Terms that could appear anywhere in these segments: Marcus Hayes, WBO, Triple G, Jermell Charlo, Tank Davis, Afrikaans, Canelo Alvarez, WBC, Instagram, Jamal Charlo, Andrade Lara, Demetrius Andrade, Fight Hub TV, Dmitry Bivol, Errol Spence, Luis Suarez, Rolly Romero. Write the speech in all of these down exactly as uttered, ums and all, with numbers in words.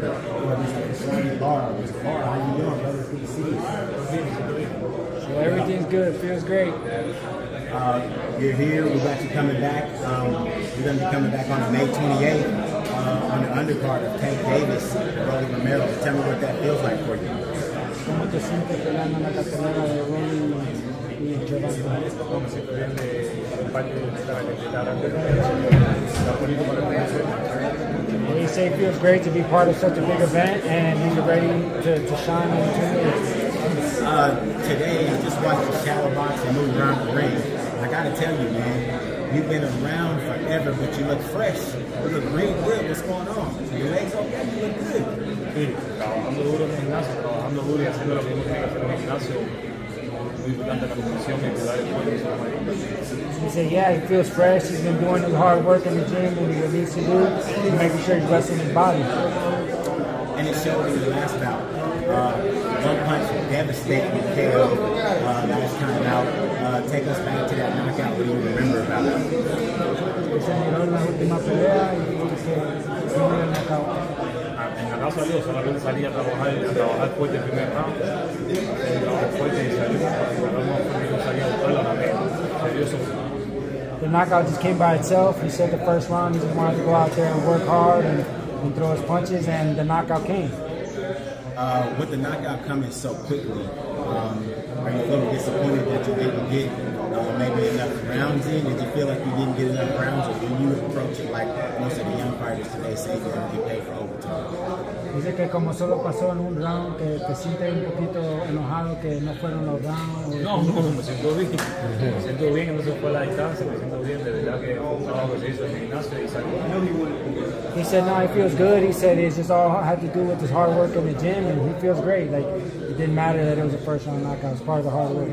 Well, everything's good. Feels great. Uh, you're here. We're about to be coming back. Um, we're going to be coming back on May twenty-eighth. Uh, on the undercard of Tank Davis, Rolly Romero. Tell me what that feels like for you. He said it feels great to be part of such a big event, and he's ready to, to shine on the uh, Today, I just watched the shadow box and move around the ring. I gotta tell you, man, you've been around forever, but you look fresh. You look real good. What's going on? Your legs okay? You look good. I'm the duro en el gimnasio. I'm the duro haciendo lo que uno tiene que hacer en el gimnasio. Muy importante la condición y cuidar el cuerpo. He said, yeah, he feels fresh. He's been doing his hard work in the gym and he needs to do it, making sure he's resting his body. And it showed in the last bout. Uh, one punch devastating K O uh, last time out. Uh, take us back to that knockout. What do you remember about that? The knockout just came by itself. He said the first round he just wanted to go out there and work hard and, and throw his punches, and the knockout came. Uh, with the knockout coming so quickly, um, are you a little disappointed that you didn't get uh, maybe enough rounds in? Did you feel like you didn't get enough rounds, or do you approach it like most of the young fighters today say they don't get paid for overtime? Dice que como solo pasó en un round, que te sientes un poquito enojado que no fueron los rounds. No, no, me siento bien. Me siento bien, no se fue la distancia, me siento bien. De verdad que un trabajo que se hizo en el gimnasio y salió. He said, no, it feels good. He said, it's just all I had to do with his hard work in the gym, and he feels great. Like, it didn't matter that it was a first round knockout. It was part of the hard work.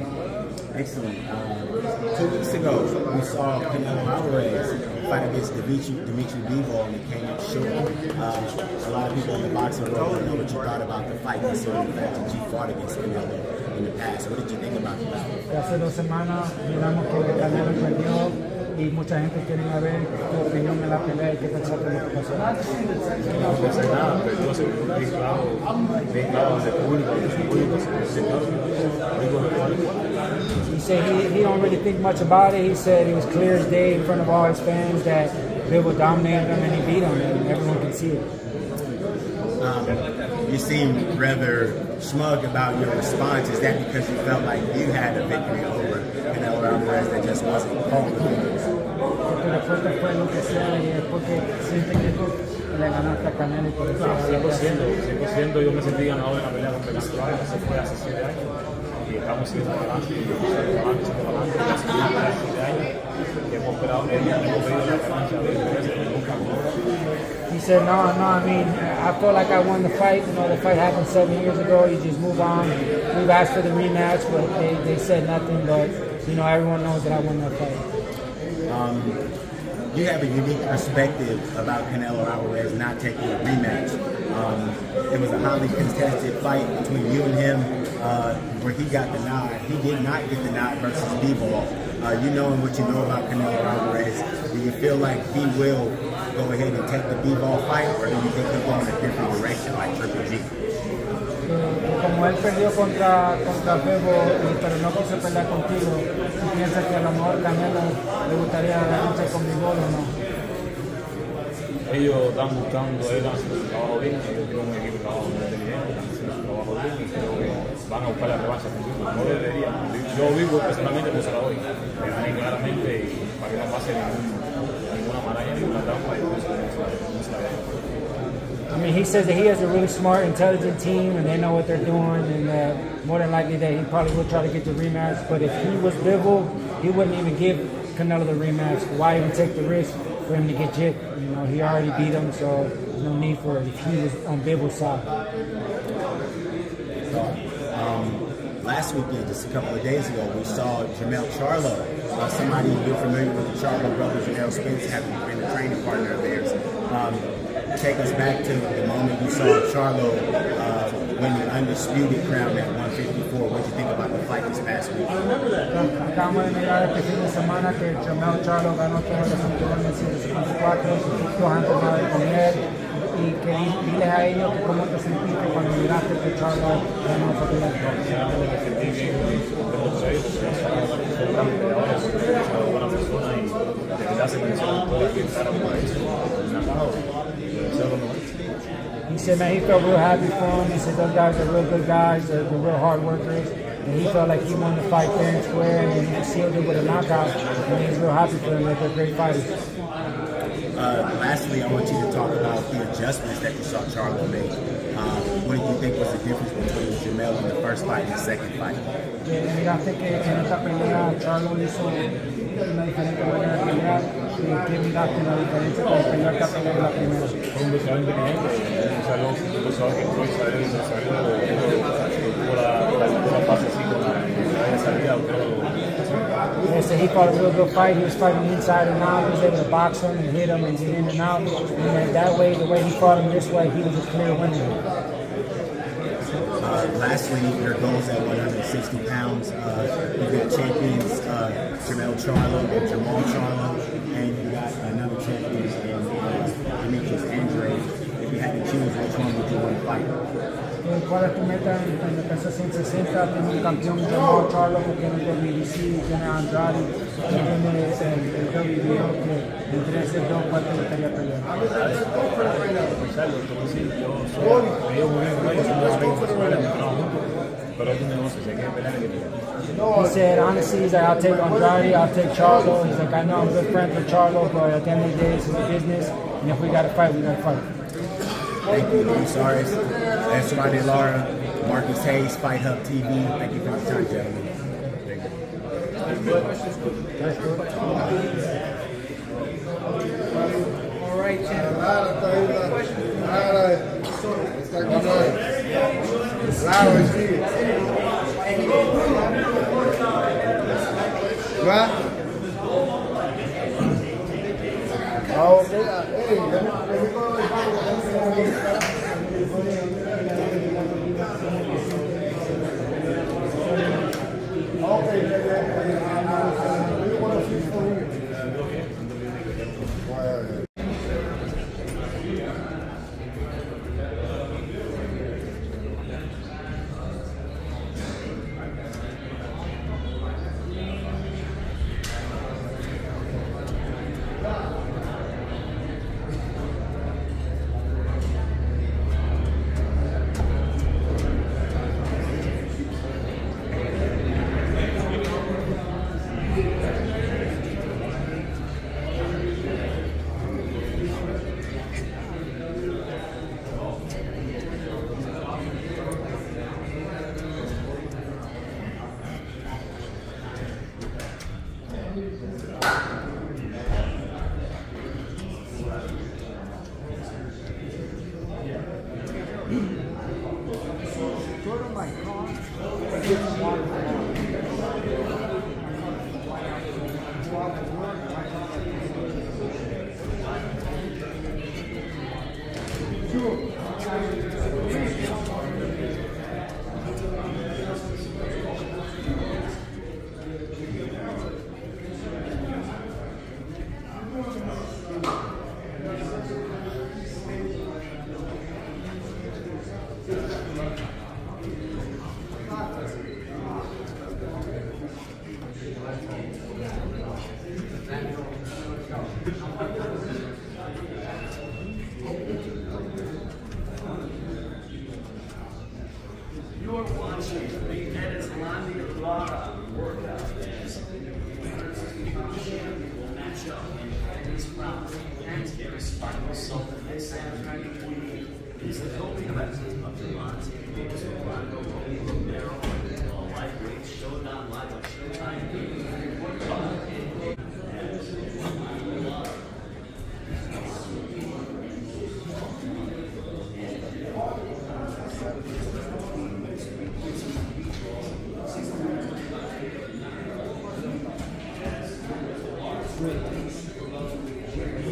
Excellent. Uh, two weeks ago, we saw Canelo Alvarez fight against Dmitry, Dmitry Bivol, and it came up short. Uh, a lot of people in the boxing world don't know what you thought about the fight, considering the fact that you fought against Canelo in the past. What did you think about that? Hace dos semanas, miramos que Canelo perdió. Y mucha gente quiere saber tu opinión de la pelea y qué pensaste de lo que pasó. No pasa nada, pero yo soy bien claro, bien claro desde el público, desde el público, desde el público. He said he, he don't really think much about it. He said it was clear as day in front of all his fans that Bivol dominated him and he beat him, and everyone can see it. Um, you seem rather smug about your response. Is that because you felt like you had a victory over Canelo Alvarez that just wasn't home? He said, no, no, I mean, I feel like I won the fight. You know, the fight happened seven years ago. You just move on. We've asked for the rematch, but they, they said nothing. But, you know, everyone knows that I won that fight. Um, You have a unique perspective about Canelo Alvarez not taking a rematch. Um, it was a highly contested fight between you and him uh, where he got the nod. He did not get the nod versus Bivol. Uh, you knowing what you know about Canelo Alvarez, do you feel like he will go ahead and take the Bivol fight, or do you think he'll go in a different direction like Triple G? Como él perdió contra contra Bivol, pero no pudo pelear contigo, piensa que a lo mejor Canelo le gustaría luchar con Bivol o no. Ellos están buscando, ellos han hecho un trabajo bien, ellos tienen un equipo de trabajo inteligente, han hecho un trabajo bien y creo que van a buscar la revancha contigo. No debería. Yo vivo personalmente por Salvador, me gané claramente para que no pase ninguna maraña, ninguna trampa y por eso no se la veo. I mean, he says that he has a really smart, intelligent team, and they know what they're doing, and uh, more than likely that he probably will try to get the rematch. But if he was Bivol, he wouldn't even give Canelo the rematch. Why even take the risk for him to get jipped? You know, he already beat him, so there's no need for it if he was on Bivol's side. Um, last weekend, just a couple of days ago, we saw Jermell Charlo, uh, somebody you're familiar with, the Charlo brothers, and Errol Spence having been a training partner of theirs. Um, Take us back to the moment you saw Charlo uh, win the undisputed crown at one fifty-four. What did you think about the fight this past week? I remember that. Acabamos de mirar este fin de semana que Jermell Charlo ganó todos los cinturones en el cincuenta y cuatro, dos antes de comer. y que diles a ellos que cómo te sentiste cuando miraste que Charlo ganó por el alto. He said, man, he felt real happy for him. He said, those guys are real good guys, they're, they're real hard workers. And he felt like he won the fight fair and square, and he sealed it with a knockout. And he's real happy for them, like they're great fighters. Uh, lastly, I want you to talk about the adjustments that you saw Charlo make. Um, what do you think was the difference between Jermell in the first fight and the second fight? Yeah, mira, sé que en esta pelea Charlo hizo una diferente manera de pelear. ¿Qué miraste la diferencia con la primera pelea y la primera? Fue un boxeador inteligente. Charlo es un boxeador que fue saber la fase así con la salida. They said he fought a real good fight. He was fighting inside and out. He was able to box him and hit him and get in and out. And that way, the way he fought him this way, he was a clear winner. Uh, lastly, your goals at one hundred sixty pounds. Uh, you got champions uh, Jermell Charlo and Jamal Charlo, and you got another champion in Demetrius Andrade. If you had to choose, which one would you want to fight? ¿Cuál es tu meta en el peso ciento sesenta? Tienes un campeón de Jamal Charlo, que tiene el W B C, tiene Andrade, tiene el W B O, que entre ese dos cuartos le estaría peleando. He said, honestly, he's like, I'll take Andrade, I'll take Charlo. He's like, I know I'm good friends with Charlo, but at the end of the day, this is a business, and if we got to fight, we got to fight. Thank you, Luis Suarez, Andrade Lara, Marcus Hayes, Fight Hub T V. Thank you for your time, gentlemen. Thank you. All right, gentlemen. All right,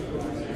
Thank you.